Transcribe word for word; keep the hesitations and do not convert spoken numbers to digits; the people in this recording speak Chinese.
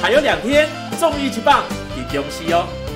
还有两天，重一级棒，给恭喜哦！